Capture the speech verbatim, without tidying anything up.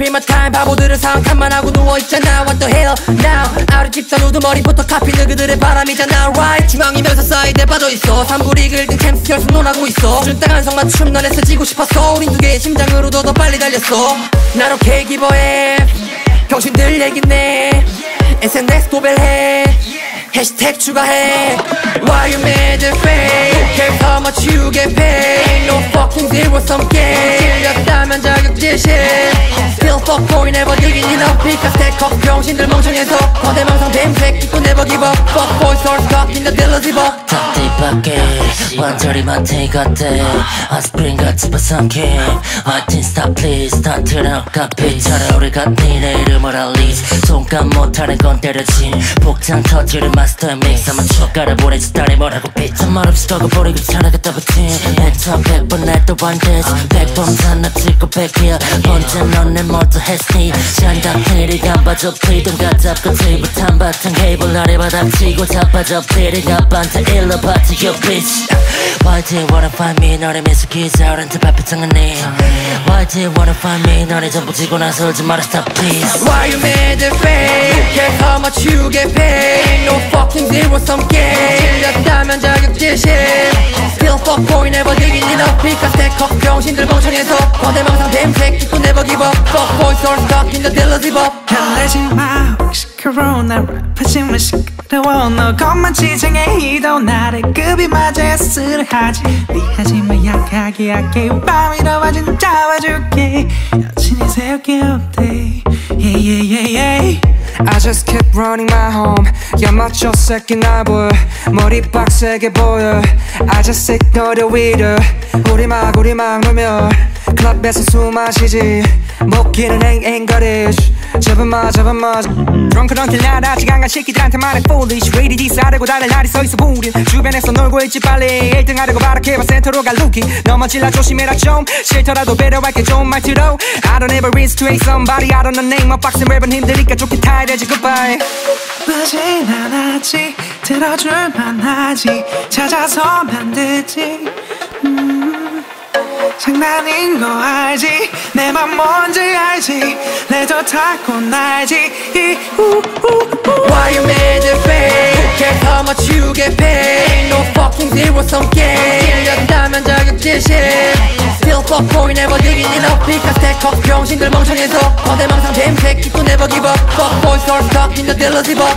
copy my time. 바보들은 상상만 하고 누워있잖아. What the hell now. 아래 집산 우두머리부터 카피는 그들의 바람이잖아. Right. 중앙이면서 사이드에 빠져있어. 삼부리그 일 등 챔스 결승 논하고 있어. 준땅한 성맞춤 넌 애써 지고 싶었어. 우린 두 개의 심장으로도 더 빨리 달렸어. 난 오케이 기버해. 병신들 얘기네. 에스엔에스 도배해. 해시태그 추가해. Why you mad at fame? Who cares how much you get paid? No fucking zero sum game. 질렸다면 자격지심. Still fuck boy never giving it up. Because they cock 병신들 멍청해서 거대망상 뱀새끼 또 never give up. Fuck boy source cock in the dealer. 탑뒤밖에 완전히 만태기 같아. 아스프린같이 바삭해. I can't stop please. 다 틀어 카피 차라리 같니 내 이름을 알리스. 손감 못하는 건 때려친 폭탄 터지는 마스터 믹스. 한번 쭉 깔아보내지 딸이 뭐라고 삐쳐. 말없이 꺾어버리고 살아갔다 붙인 백터 백번 날또 반대지. 백번 산나 찍고 백힐 언제 넌내 멀쩡 했니. 잔다필이 감봐줘 피동가 잡고 테이블 탄바탕 케이블 아래 바닥치고 자빠져 피리가 반타 일러 파티 your bitch. Why do you wanna find me 너를 미숙이자 어른테 발표창은 니. Why do you wanna find me 너를 전부 지고 나서 울지 말아 stop please. Why you mad at fame? Who cares how much you get paid? No fucking zero sum game. 질렸다면 자격지심. Still fuck boy never giving it up. Because they cock 병신들 멍청해서 거대망상 뱀새끼 또 never give up. Fuck boy source cock in the dealer's evil. 달래지마 혹시 코로나 랩하지마 시끄러워. 너 것만 지정해도 나를 급이 맞아야 쓰러하지. 미하지마 약하게 할게. 밤이라 와 진짜 와줄게. 여친이 새롭게 없대. Yeah yeah yeah yeah. I just keep running my home. 야 맞춰 새끼 나 보여. 머리 빡세게 보여. I just ignore the weather. 우리 막 우리 막 놀며 클럽에서 술 마시지. 먹기는 앵앵거리지. 잡아마 잡아마 Drunk on till night. 아직 안간 새끼들한테 말해 foolish. Ready this 아래고 달래 날이 서있어 우린 주변에서 놀고 있지 빨리. 일등 하려고 발악해봐 센터로 가 루키. 넘어질라 조심해라 좀. 싫더라도 배려할게 좀 말 들어. I don't ever risk to hate somebody. I don't know name. 막 빡센 랩은 힘드니까 좋게 타야 되지. Goodbye. 빠진 않았지. 들어줄만 하지. 찾아서 만들지. 음, 장난인 거 알지. 내 맘 뭔지 알지. 내도 타고나지. Why you mad at fame? Who cares how much you get paid? No fucking zero sum game. 질렸다면 자격지심. Still fuck boy never giving it up. Because they cock 병신들 멍청해서 거대망상 뱀새끼 또 never give up. Fuck boy source cock in the dealer's evil.